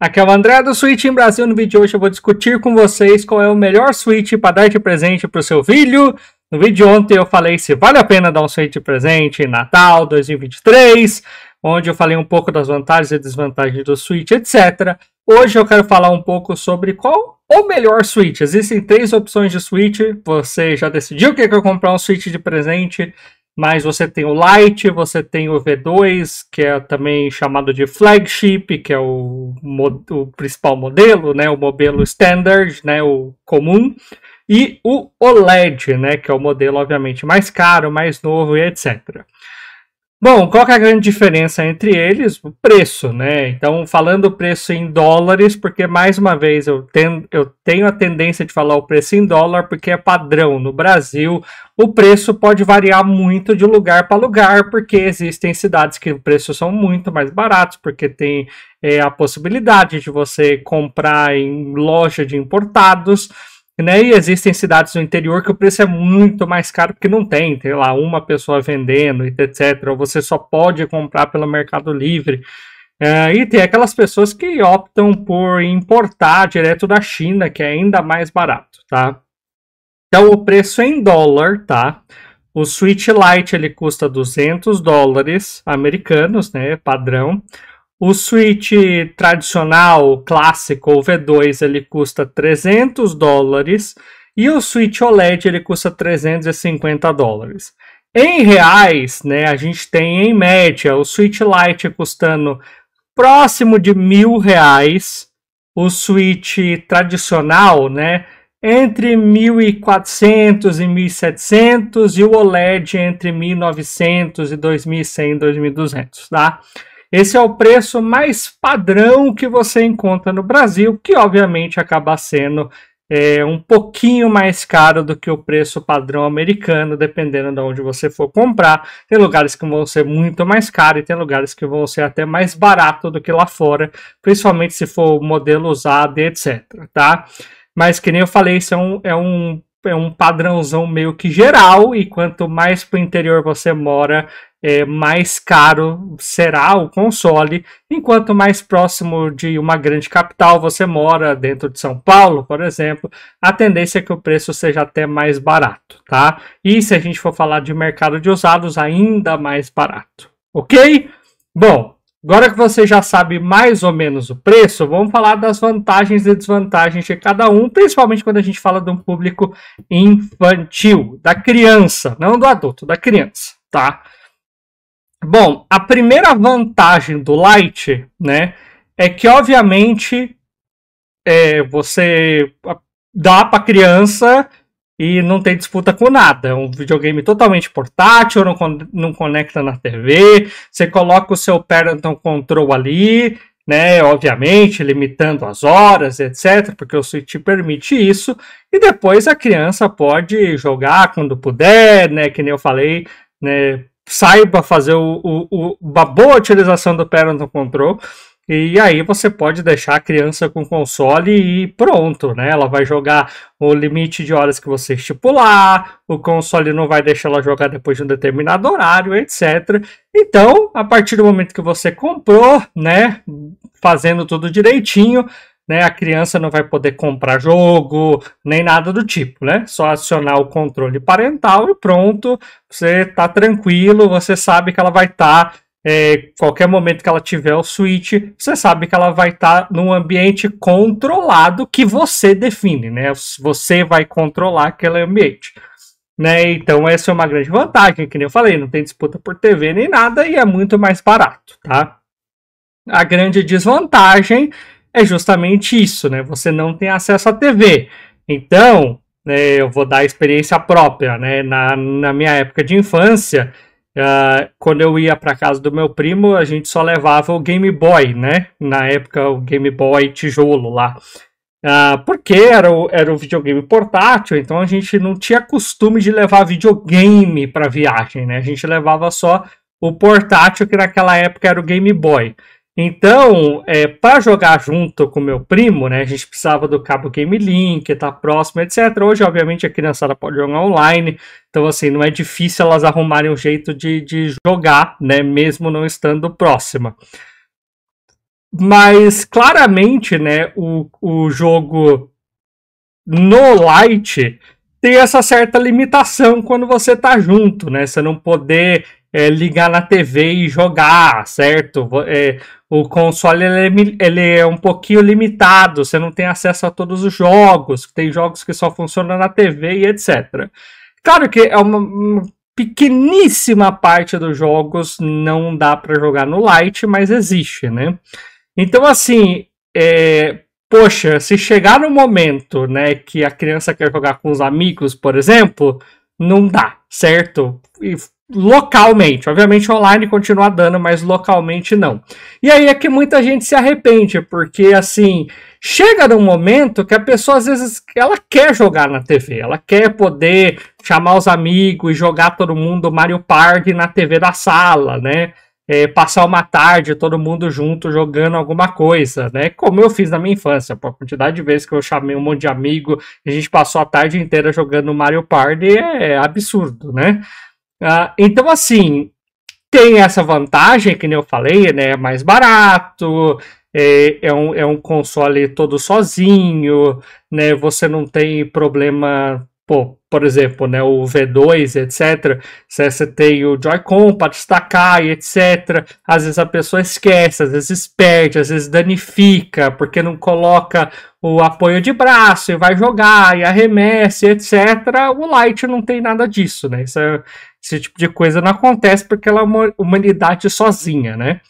Aqui é o André do Switch em Brasil. No vídeo de hoje eu vou discutir com vocês qual é o melhor Switch para dar de presente para o seu filho. No vídeo de ontem eu falei se vale a pena dar um Switch de presente em Natal 2023, onde eu falei um pouco das vantagens e desvantagens do Switch, etc. Hoje eu quero falar um pouco sobre qual o melhor Switch. Existem três opções de Switch, você já decidiu que quer comprar um Switch de presente, mas você tem o Lite, você tem o V2, que é também chamado de flagship, que é o principal modelo, né? O modelo standard, né? O comum, e o OLED, né? Que é o modelo, obviamente, mais caro, mais novo e etc. Bom, qual que é a grande diferença entre eles? O preço, né? Então, falando o preço em dólares, porque, mais uma vez, eu tenho a tendência de falar o preço em dólar, porque é padrão. No Brasil, o preço pode variar muito de lugar para lugar, porque existem cidades que os preços são muito mais baratos, porque tem a possibilidade de você comprar em loja de importados, né? E existem cidades no interior que o preço é muito mais caro porque não tem, sei lá, uma pessoa vendendo, etc. Ou você só pode comprar pelo Mercado Livre. E tem aquelas pessoas que optam por importar direto da China, que é ainda mais barato, tá? Então o preço em dólar, tá? O Switch Lite ele custa 200 dólares americanos, né? Padrão. O Switch tradicional, clássico, o V2, ele custa 300 dólares. E o Switch OLED, ele custa 350 dólares. Em reais, né, a gente tem, em média, o Switch Lite custando próximo de R$1.000. O Switch tradicional, né, entre 1.400 e 1.700. E o OLED entre 1.900 e 2.100, 2.200, tá? Esse é o preço mais padrão que você encontra no Brasil, que obviamente acaba sendo um pouquinho mais caro do que o preço padrão americano, dependendo de onde você for comprar. Tem lugares que vão ser muito mais caros e tem lugares que vão ser até mais barato do que lá fora, principalmente se for modelo usado e etc, tá? Mas que nem eu falei, isso é um padrãozão meio que geral, e quanto mais para o interior você mora, mais caro será o console, enquanto mais próximo de uma grande capital você mora, dentro de São Paulo, por exemplo, a tendência é que o preço seja até mais barato, tá? E se a gente for falar de mercado de usados, ainda mais barato, ok? Bom, agora que você já sabe mais ou menos o preço, vamos falar das vantagens e desvantagens de cada um, principalmente quando a gente fala de um público infantil, da criança, não do adulto, da criança, tá? Bom, a primeira vantagem do Lite, né, é que obviamente você dá para criança e não tem disputa com nada. É um videogame totalmente portátil, não conecta na TV, você coloca o seu Parental Control ali, né, obviamente limitando as horas, etc, porque o Switch permite isso, e depois a criança pode jogar quando puder, né, que nem eu falei, né, saiba fazer uma boa utilização do Parental Control, e aí você pode deixar a criança com o console e pronto, né? Ela vai jogar o limite de horas que você estipular, o console não vai deixar ela jogar depois de um determinado horário, etc. Então, a partir do momento que você comprou, né, fazendo tudo direitinho, né, a criança não vai poder comprar jogo, nem nada do tipo, né? Só acionar o controle parental e pronto, você tá tranquilo, você sabe que ela vai estar, qualquer momento que ela tiver o Switch, você sabe que ela vai estar num ambiente controlado que você define, né? Você vai controlar aquele ambiente, né? Então essa é uma grande vantagem, que nem eu falei, não tem disputa por TV nem nada e é muito mais barato, tá? A grande desvantagem é justamente isso, né? Você não tem acesso à TV. Então, né, eu vou dar a experiência própria, né? Na minha época de infância, quando eu ia para casa do meu primo, a gente só levava o Game Boy, né? Na época, o Game Boy tijolo lá. Porque era o videogame portátil, então a gente não tinha costume de levar videogame para viagem, né? A gente levava só o portátil, que naquela época era o Game Boy. Então, para jogar junto com meu primo, né, a gente precisava do cabo Game Link, tá próximo, etc. Hoje, obviamente, a criançada pode jogar online, então, assim, não é difícil elas arrumarem um jeito de jogar, né, mesmo não estando próxima. Mas claramente, né, o jogo no Lite tem essa certa limitação quando você tá junto, né? Você não poder ligar na TV e jogar, certo? O console ele é um pouquinho limitado, você não tem acesso a todos os jogos, tem jogos que só funcionam na TV e etc. Claro que é uma pequeníssima parte dos jogos não dá para jogar no Lite, mas existe, né? Então, assim, poxa, se chegar no momento, né, que a criança quer jogar com os amigos, por exemplo, não dá, certo? E localmente, obviamente online continua dando, mas localmente não. E aí é que muita gente se arrepende, porque assim, chega num momento que a pessoa às vezes, ela quer jogar na TV, ela quer poder chamar os amigos e jogar todo mundo Mario Party na TV da sala, né? Passar uma tarde todo mundo junto jogando alguma coisa, né? Como eu fiz na minha infância, por quantidade de vezes que eu chamei um monte de amigo e a gente passou a tarde inteira jogando Mario Party, é absurdo, né? Então, assim, tem essa vantagem, que nem eu falei, né? É mais barato, é um console todo sozinho, né? Você não tem problema, pô, por exemplo, né? O V2, etc. Você tem o Joy-Con para destacar e etc. Às vezes a pessoa esquece, às vezes perde, às vezes danifica, porque não coloca o apoio de braço e vai jogar e arremessa e etc. O Lite não tem nada disso, né? Esse tipo de coisa não acontece porque ela é uma humanidade sozinha, né?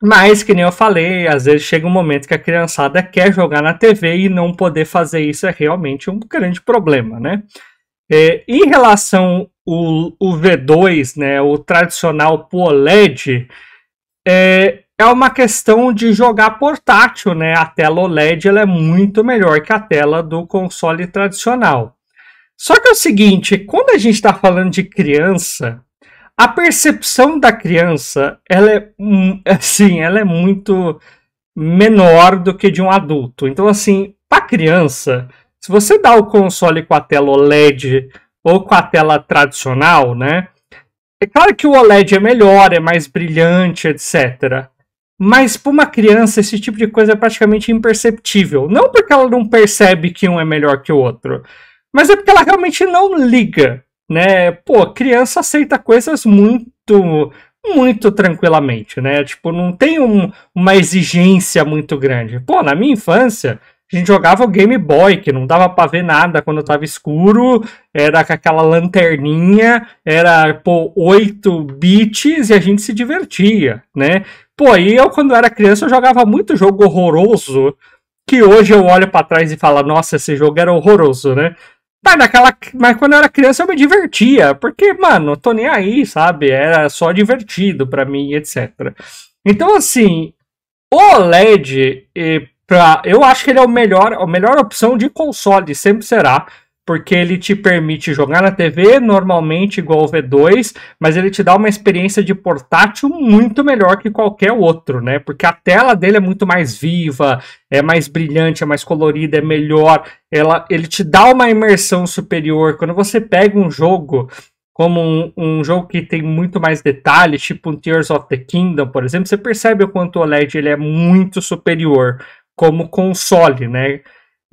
Mas, que nem eu falei, às vezes chega um momento que a criançada quer jogar na TV e não poder fazer isso é realmente um grande problema, né? Em relação ao V2, né, o tradicional pro OLED, é uma questão de jogar portátil, né? A tela OLED ela é muito melhor que a tela do console tradicional. Só que é o seguinte, quando a gente está falando de criança, a percepção da criança, ela é muito menor do que de um adulto. Então, assim, para criança, se você dá o console com a tela OLED ou com a tela tradicional, né? É claro que o OLED é melhor, é mais brilhante, etc. Mas para uma criança, esse tipo de coisa é praticamente imperceptível. Não porque ela não percebe que um é melhor que o outro, mas é porque ela realmente não liga, né? Pô, criança aceita coisas muito, muito tranquilamente, né? Tipo, não tem uma exigência muito grande. Pô, na minha infância, a gente jogava o Game Boy, que não dava pra ver nada quando tava escuro, era com aquela lanterninha, era, pô, 8 bits e a gente se divertia, né? Pô, e eu, quando era criança, eu jogava muito jogo horroroso, que hoje eu olho pra trás e falo, nossa, esse jogo era horroroso, né? Mas quando eu era criança eu me divertia, porque, mano, eu tô nem aí, sabe? Era só divertido pra mim, etc. Então, assim, o OLED, eu acho que ele é a melhor opção de console, sempre será, porque ele te permite jogar na TV, normalmente igual o V2, mas ele te dá uma experiência de portátil muito melhor que qualquer outro, né? Porque a tela dele é muito mais viva, é mais brilhante, é mais colorida, é melhor. Ele te dá uma imersão superior. Quando você pega um jogo, como um jogo que tem muito mais detalhes, tipo um Tears of the Kingdom, por exemplo, você percebe o quanto o OLED ele é muito superior como console, né?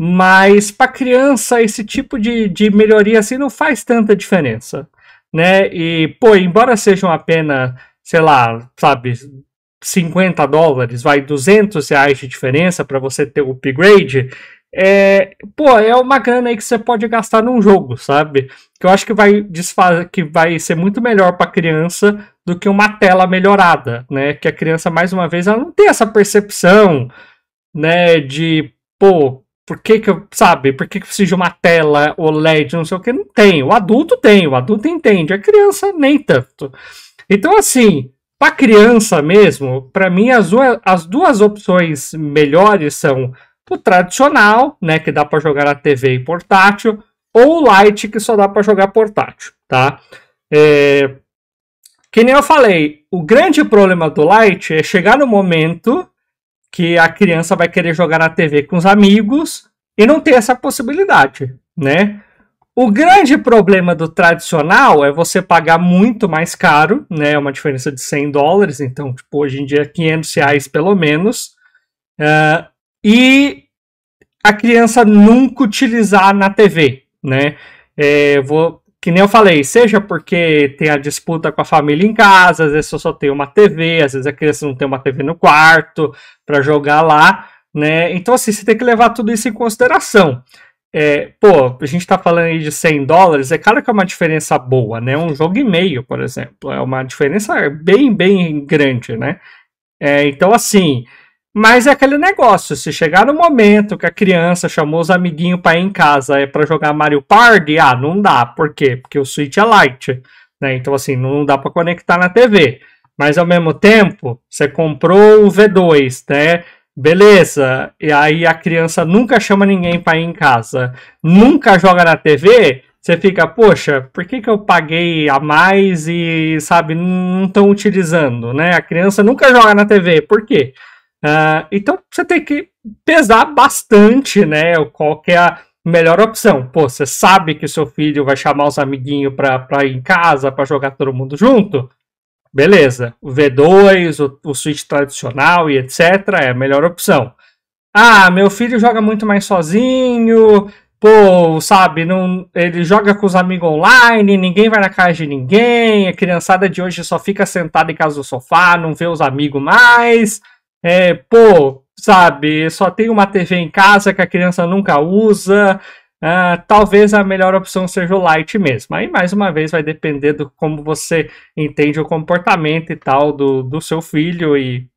Mas para criança esse tipo de melhoria assim não faz tanta diferença, né? E pô, embora seja uma pena, sei lá, sabe, $50, vai R$200 de diferença para você ter o upgrade, pô, é uma grana aí que você pode gastar num jogo, sabe? Que eu acho que vai ser muito melhor para criança do que uma tela melhorada, né? Que a criança, mais uma vez, ela não tem essa percepção, né, de pô, Por que que eu preciso de uma tela OLED, não sei o que, não tem. O adulto entende, a criança nem tanto. Então, assim, para criança mesmo, para mim as duas opções melhores são o tradicional, né, que dá para jogar na TV e portátil, ou o Lite, que só dá para jogar portátil, tá? Que nem eu falei, o grande problema do Lite é chegar no momento que a criança vai querer jogar na TV com os amigos e não tem essa possibilidade, né? O grande problema do tradicional é você pagar muito mais caro, né? É uma diferença de 100 dólares, então tipo, hoje em dia é 500 reais pelo menos. E a criança nunca utilizar na TV, né? Que nem eu falei, seja porque tem a disputa com a família em casa, às vezes eu só tenho uma TV, às vezes a criança não tem uma TV no quarto para jogar lá, né? Então, assim, você tem que levar tudo isso em consideração. Pô, a gente tá falando aí de 100 dólares, é claro que é uma diferença boa, né? Um jogo e meio, por exemplo, é uma diferença bem, bem grande, né? Então, assim, mas é aquele negócio, se chegar no momento que a criança chamou os amiguinhos para ir em casa para jogar Mario Party, ah, não dá. Por quê? Porque o Switch é Lite, né? Então, assim, não dá para conectar na TV. Mas, ao mesmo tempo, você comprou o V2, né? Beleza. E aí a criança nunca chama ninguém para ir em casa, nunca joga na TV, você fica, poxa, por que que eu paguei a mais e, sabe, não estão utilizando, né? A criança nunca joga na TV, por quê? Então você tem que pesar bastante, né, qual que é a melhor opção. Pô, você sabe que o seu filho vai chamar os amiguinhos para ir em casa, para jogar todo mundo junto? Beleza, o V2, o Switch tradicional e etc. é a melhor opção. Ah, meu filho joga muito mais sozinho, pô, sabe, não, ele joga com os amigos online, ninguém vai na casa de ninguém, a criançada de hoje só fica sentada em casa do sofá, não vê os amigos mais. Pô, sabe, só tem uma TV em casa que a criança nunca usa, talvez a melhor opção seja o Lite mesmo. Aí, mais uma vez, vai depender do como você entende o comportamento e tal do seu filho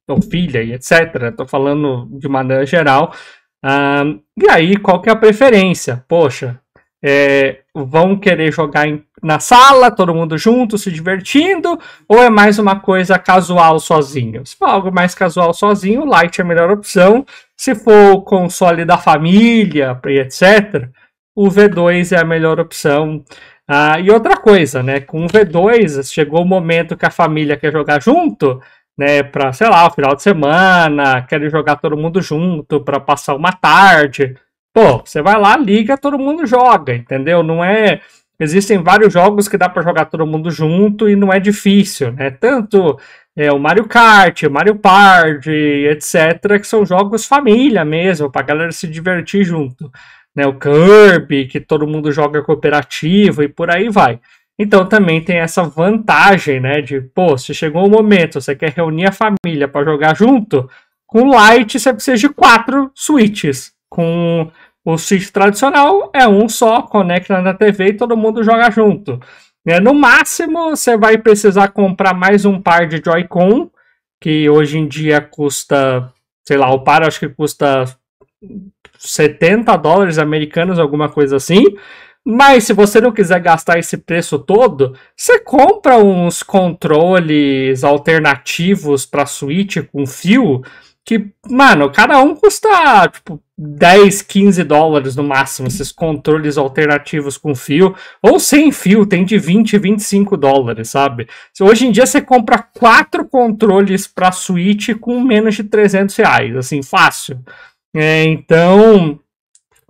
ou filha e etc. Tô falando de maneira geral. E aí, qual que é a preferência? Poxa, vão querer jogar na sala, todo mundo junto, se divertindo, ou é mais uma coisa casual sozinho? Se for algo mais casual sozinho, o Lite é a melhor opção. Se for o console da família e etc., o V2 é a melhor opção. E outra coisa, né? Com o V2, chegou o momento que a família quer jogar junto, né? Para, sei lá, o final de semana, quer jogar todo mundo junto, para passar uma tarde. Pô, você vai lá, liga, todo mundo joga, entendeu? Não é... Existem vários jogos que dá para jogar todo mundo junto e não é difícil, né? Tanto o Mario Kart, o Mario Party, etc., que são jogos família mesmo, para a galera se divertir junto, né? O Kirby, que todo mundo joga cooperativo e por aí vai. Então também tem essa vantagem, né? De, pô, se chegou o momento, você quer reunir a família para jogar junto, com o Lite você precisa de 4 switches. Com o Switch tradicional é um só, conecta na TV e todo mundo joga junto. No máximo, você vai precisar comprar mais um par de Joy-Con, que hoje em dia custa, sei lá, o par acho que custa 70 dólares americanos, alguma coisa assim. Mas se você não quiser gastar esse preço todo, você compra uns controles alternativos para Switch com fio, que, mano, cada um custa, tipo, 10, 15 dólares no máximo, esses controles alternativos com fio, ou sem fio, tem de 20, 25 dólares, sabe? Hoje em dia você compra 4 controles pra Switch com menos de 300 reais, assim, fácil. Então,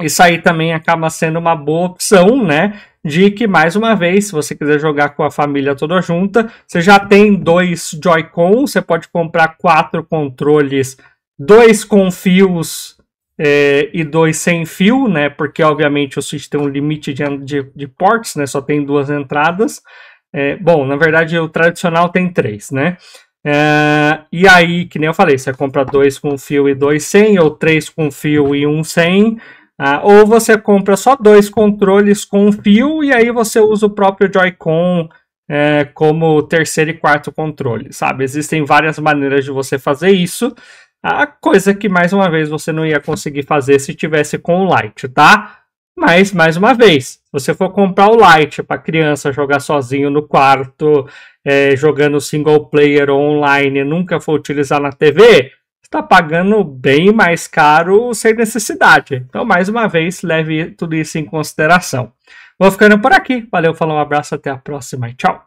isso aí também acaba sendo uma boa opção, né? De que, mais uma vez, se você quiser jogar com a família toda junta, você já tem 2 Joy-Con, você pode comprar 4 controles, 2 com fios e 2 sem fio, né? Porque, obviamente, o Switch tem um limite de ports, né? Só tem 2 entradas. Bom, na verdade, o tradicional tem 3, né? E aí, que nem eu falei, você compra 2 com fio e 2 sem, ou 3 com fio e 1 sem... ou você compra só 2 controles com fio e aí você usa o próprio Joy-Con como terceiro e quarto controle, sabe? Existem várias maneiras de você fazer isso, coisa que, mais uma vez, você não ia conseguir fazer se tivesse com o Lite, tá? Mas, mais uma vez, se você for comprar o Lite para criança jogar sozinho no quarto, jogando single player ou online e nunca for utilizar na TV... Está pagando bem mais caro sem necessidade. Então, mais uma vez, leve tudo isso em consideração. Vou ficando por aqui. Valeu, falou, um abraço, até a próxima e tchau!